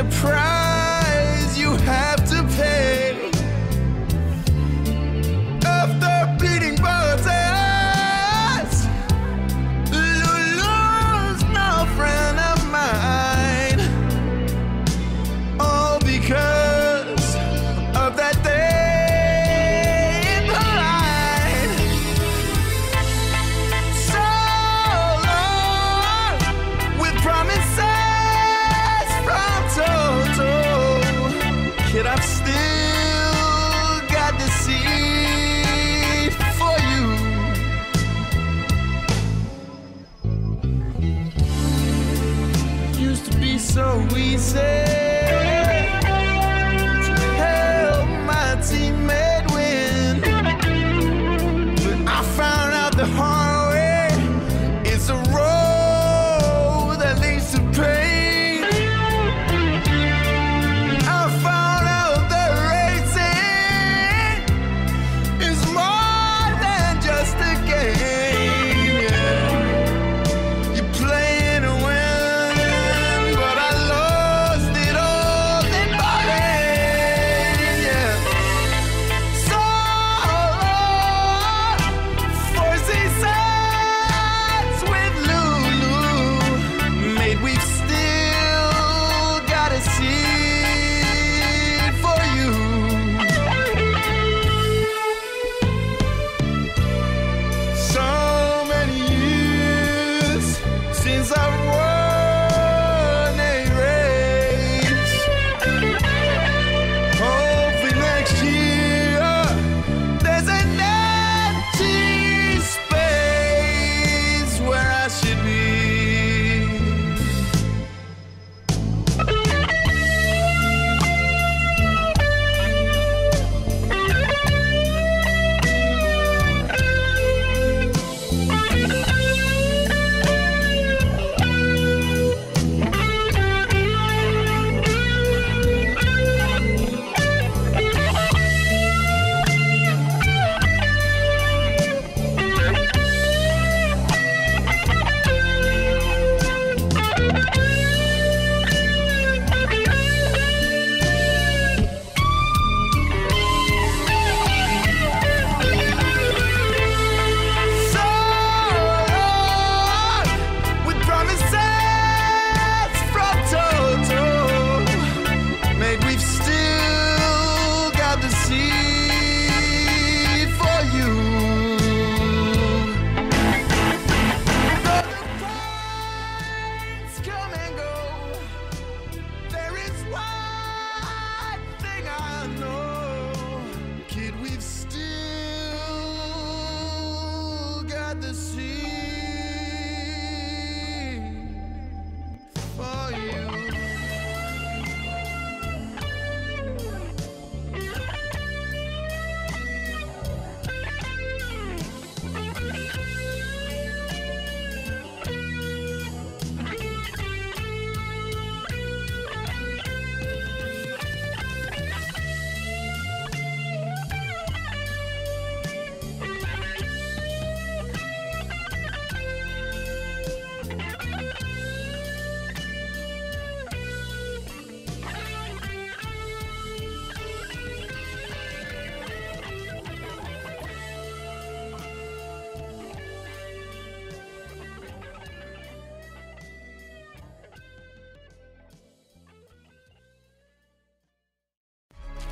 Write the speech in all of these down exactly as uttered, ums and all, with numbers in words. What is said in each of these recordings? a price you have to pay. After bleeding bullets, Lulu's no friend of mine. All because of that day in the line. So long with promises. Kid, I've still got the seed for you. Used to be so easy to help my teammate win, but I found out the hard way is a road that leads to pain.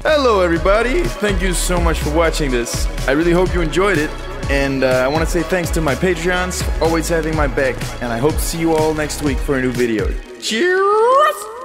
Hello everybody, thank you so much for watching this. I really hope you enjoyed it, and uh, I want to say thanks to my Patreons for always having my back, and I hope to see you all next week for a new video. Cheers!